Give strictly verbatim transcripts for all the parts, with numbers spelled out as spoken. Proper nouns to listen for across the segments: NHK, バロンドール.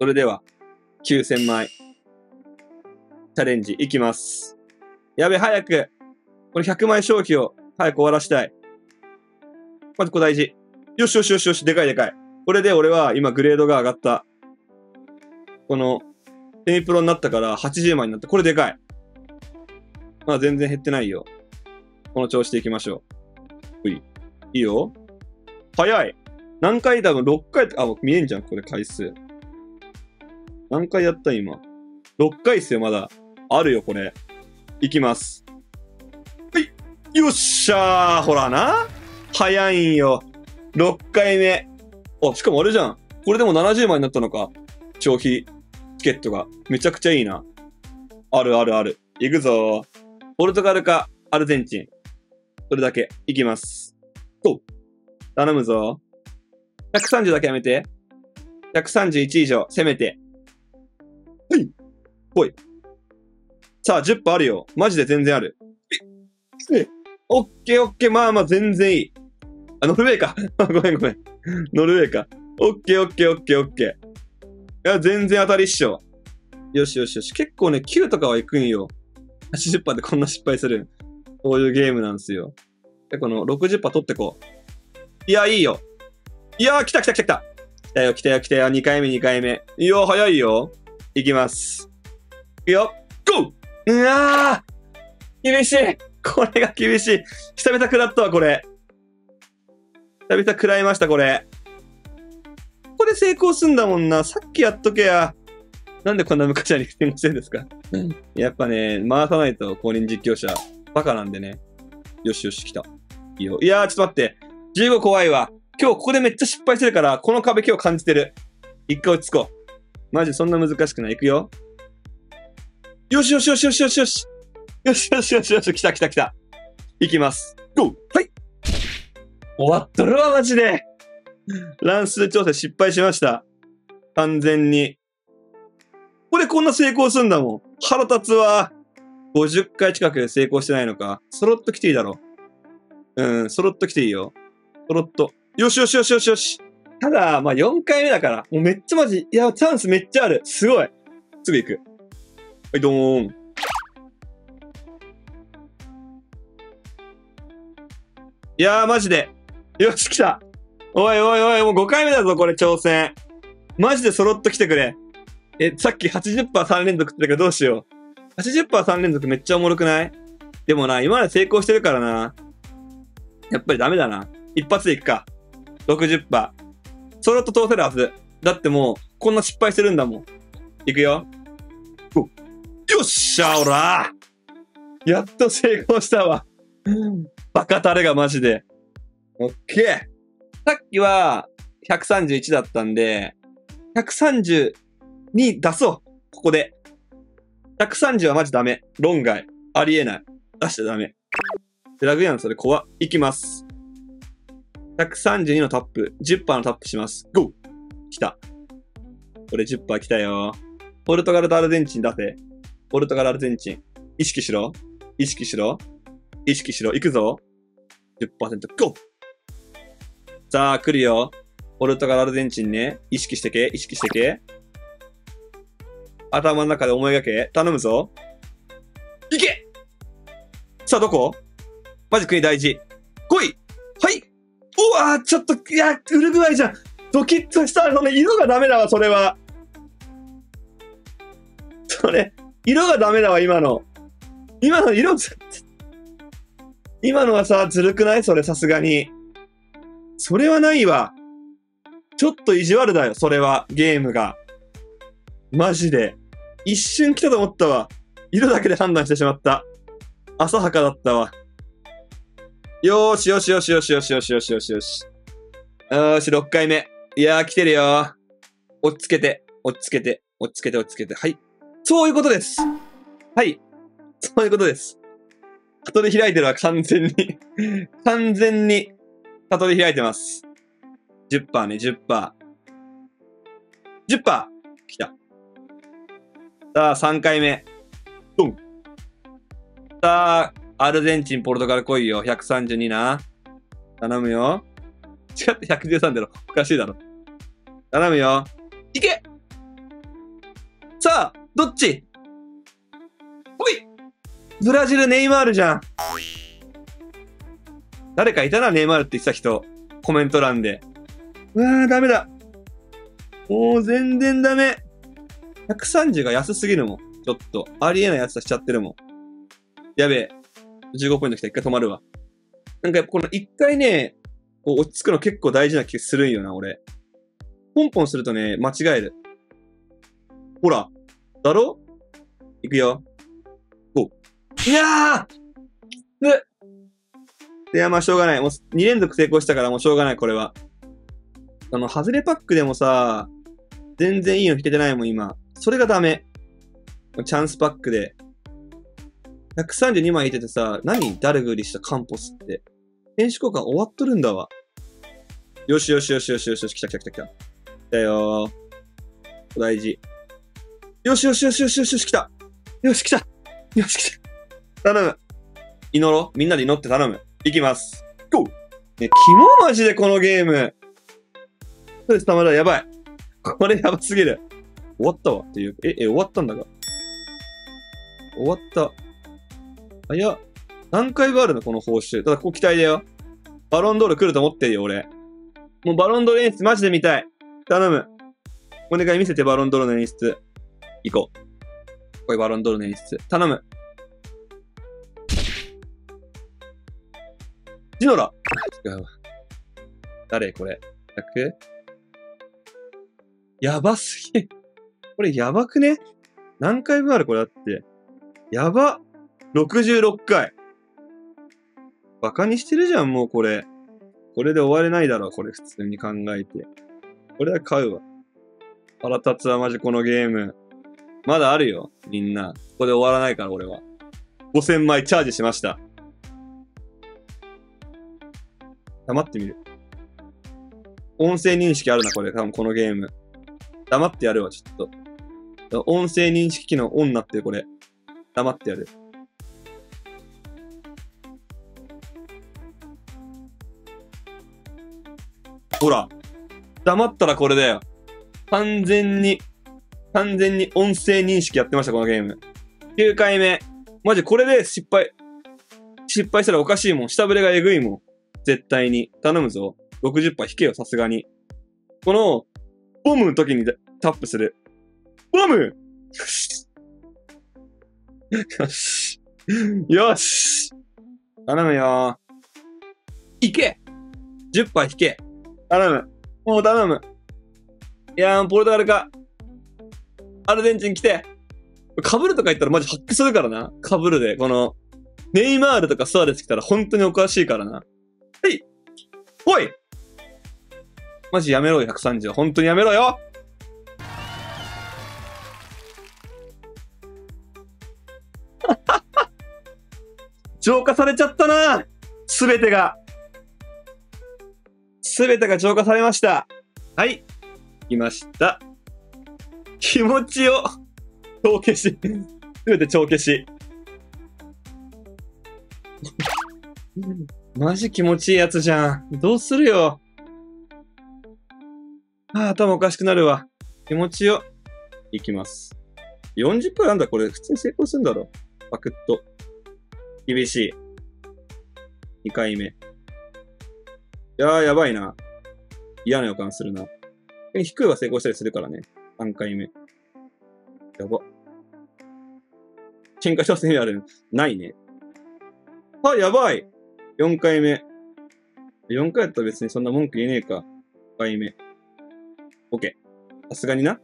それでは、きゅうせんまい、チャレンジいきます。やべ、早く、これひゃくまい消費を早く終わらしたい。まずここ大事。よしよしよしよし、でかいでかい。これで俺は今グレードが上がった。この、セミプロになったからはちじゅうまいになった。これでかい。まあ全然減ってないよ。この調子でいきましょう。うい。いいよ。早い。何回だろう ?ろっかい、あ、見えんじゃん、これ回数。何回やった今。ろっかいっすよ、まだ。あるよ、これ。いきます。はい。よっしゃー。ほらな。早いんよ。ろっかいめ。あ、しかもあれじゃん。これでもななじゅうまいになったのか。消費チケットが。めちゃくちゃいいな。あるあるある。いくぞー。ポルトガルか、アルゼンチン。それだけ。いきます。と。頼むぞ。ひゃくさんじゅうだけやめて。ひゃくさんじゅういち以上、攻めて。はい。ほい。さあ、じゅっぱあるよ。マジで全然ある。えっ。オッケーオッケー。まあまあ、全然いい。あ、ノルウェーか。ごめんごめん。ノルウェーか。オッケーオッケーオッケーオッケー。いや、全然当たりっしょ。よしよしよし。結構ね、きゅうとかはいくんよ。はちじゅっぱでこんな失敗する。こういうゲームなんですよ。で、このろくじゅっぱ取ってこう。いや、いいよ。いやー、来た来た来た来た。来たよ、来たよ、来たよ。にかいめ、にかいめ。いやー、早いよ。いきます。いくよ。ゴー！うわー！厳しい！これが厳しい。久々食らったわ、これ。久々食らいました、これ。ここで成功すんだもんな。さっきやっとけや。なんでこんな昔はに成功してるんですかやっぱね、回さないと、公認実況者。バカなんでね。よしよし、来た。いいよ。いやー、ちょっと待って。じゅうご怖いわ。今日ここでめっちゃ失敗してるから、この壁今日感じてる。一回落ち着こう。マジそんな難しくない。いくよ。よしよしよしよしよしよし。よしよしよしよし。来た来た来た。いきます。ゴー！はい！終わっとるわ、マジで。乱数調整失敗しました。完全に。これこんな成功すんだもん。腹立つわ。ごじゅっかい近くで成功してないのか。そろっと来ていいだろう。うん、そろっと来ていいよ。そろっと。よしよしよしよしよし。ただ、まあ、よんかいめだから。もうめっちゃマジ。いや、チャンスめっちゃある。すごい。すぐ行く。はい、どーん。いやー、マジで。よし、来た。おいおいおい、もうごかいめだぞ、これ、挑戦。マジでそろっと来てくれ。え、さっき はちじゅっぱーさん 連続って言ったけどどうしよう。はちじゅっぱーさん 連続めっちゃおもろくない？でもな、今まで成功してるからな。やっぱりダメだな。一発でいくか。ろくじゅっぱー。そろっと通せるはず。だってもう、こんな失敗してるんだもん。いくよ。およっしゃ、おらー！やっと成功したわ。バカタレがマジで。オッケー。さっきは、ひゃくさんじゅういちだったんで、ひゃくさんじゅうに出そう。ここで。ひゃくさんじゅうはマジダメ。論外。ありえない。出しちゃダメ。ラグやん、それ怖。いきます。ひゃくさんじゅうにのタップ。じゅっぱーのタップします。ゴー！来た。これじゅっぱー来たよ。ポルトガルとアルゼンチン出せ。ポルトガルアルゼンチン。意識しろ。意識しろ。意識しろ。いくぞ。じゅっぱーせんと。ゴー！さあ、来るよ。ポルトガルアルゼンチンね。意識してけ。意識してけ。頭の中で思いがけ。頼むぞ。いけ！さあ、どこ？マジ国大事。来い！はい！うわー、ちょっと、いや、ウルグアイじゃん。ドキッとしたのね。色がダメだわ、それは。それ、色がダメだわ、今の。今の色ず、今のはさ、ずるくない？それ、さすがに。それはないわ。ちょっと意地悪だよ、それは。ゲームが。マジで。一瞬来たと思ったわ。色だけで判断してしまった。浅はかだったわ。よーしよしよしよしよしよしよしよしよし。よーし、ろっかいめ。いやー、来てるよー。落ち着けて、落ち着けて、落ち着けて、落ち着けて。はい。そういうことです。はい。そういうことです。悟り開いてるわ、完全に。完全に、悟り開いてます。じゅっぱーね、じゅっぱー。じゅっぱー！来た。さあ、さんかいめ。ドン。さあ、アルゼンチン、ポルトガル来いよ。ひゃくさんじゅうにな。頼むよ。違ってひゃくじゅうさんだろ。おかしいだろ。頼むよ。いけ！さあ、どっち？おい！ブラジルネイマールじゃん。誰かいたな、ネイマールって言ってた人。コメント欄で。うわー、ダメだ。もう全然ダメ。ひゃくさんじゅうが安すぎるもん。ちょっと、ありえないやつだしちゃってるもん。やべえ。じゅうごポイント来た。一回止まるわ。なんかやっぱこの一回ね、こう落ち着くの結構大事な気するんよな、俺。ポンポンするとね、間違える。ほら。だろ？いくよ。お。いやー！うっ！いや、まあしょうがない。もうにれんぞく成功したからもうしょうがない、これは。あの、ハズレパックでもさ、全然いいの引けてないもん、今。それがダメ。チャンスパックで。ひゃくさんじゅうにまい引いててさ、何？ダルグリしたカンポスって。選手交換終わっとるんだわ。よしよしよしよしよしよし、来た来た来た来た。来たよー。大事。よしよしよしよしよしよし、来た。よし来た。よし来た。頼む。祈ろう。みんなで祈って頼む。いきます。ゴー！ね、キモマジでこのゲーム。ストレス溜まるわ、やばい。これやばすぎる。終わったわ。っていう。え、え、終わったんだが。終わった。あ、いや、何回があるのこの報酬。ただ、ここ期待だよ。バロンドール来ると思ってるよ、俺。もうバロンドール演出マジで見たい。頼む。お願い見せて、バロンドールの演出。行こう。これバロンドールの演出。頼む。ジノラ！違うわ。誰これ ?ひゃく？ やばすぎ。これやばくね？何回分あるこれだって。やば！ ろくじゅうろく 回。バカにしてるじゃん、もうこれ。これで終われないだろ、これ普通に考えて。これは買うわ。腹立つわ、マジこのゲーム。まだあるよ、みんな。ここで終わらないから、俺は。ごせんまいチャージしました。黙ってみる。音声認識あるな、これ。多分このゲーム。黙ってやるわ、ちょっと。音声認識機能オンになってる、これ。黙ってやる。ほら。黙ったらこれだよ。完全に、完全に音声認識やってました、このゲーム。きゅうかいめ。マジこれで失敗。失敗したらおかしいもん。下振れがえぐいもん。絶対に。頼むぞ。ろくじゅっパー引けよ、さすがに。この、ボムの時にタップする。ボムよし。よし。頼むよー。いけ !じゅっパー引け。頼む。もう頼む。いやー、ポルトガルか。アルゼンチン来て。被るとか言ったらマジ発揮するからな。被るで。この、ネイマールとかスアレス来たら本当におかしいからな。はい。おい！マジやめろよ、ひゃくさんじゅう。本当にやめろよ！浄化されちゃったな！すべてが。すべてが浄化されました。はい。来ました。気持ちを、帳消し。すべて帳消し。マジ気持ちいいやつじゃん。どうするよ。はあ、頭おかしくなるわ。気持ちよ。いきます。よんじゅっパーなんだこれ。普通に成功するんだろ。パクッと。厳しい。にかいめ。いやー、やばいな。嫌な予感するな。低いは成功したりするからね。さんかいめ。やば。喧嘩調整にある。ないね。あ、やばい。よんかいめ。よんかいやったら別にそんな文句言えねえか。ごかいめ。OK。さすがにな。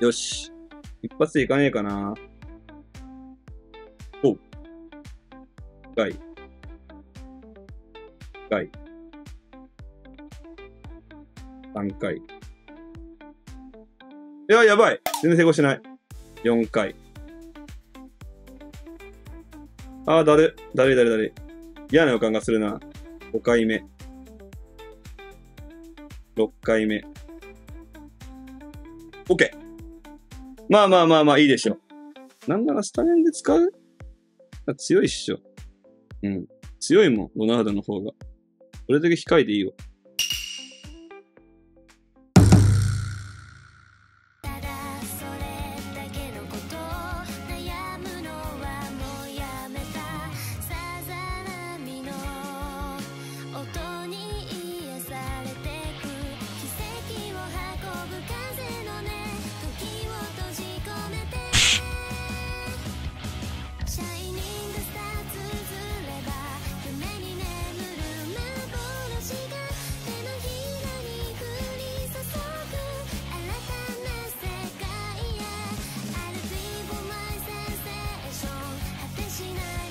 よし。一発でいかねえかな。おう。いっかい。いっかい。さんかい。いや、やばい。全然成功しない。よんかい。ああ、だる。だるいだるいだるい。嫌な予感がするな。ごかいめ。ろっかいめ。OK。まあまあまあまあ、いいでしょ。なんならスタメンで使う？強いっしょ。うん。強いもん、ロナウドの方が。これだけ控えていいわ。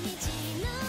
道の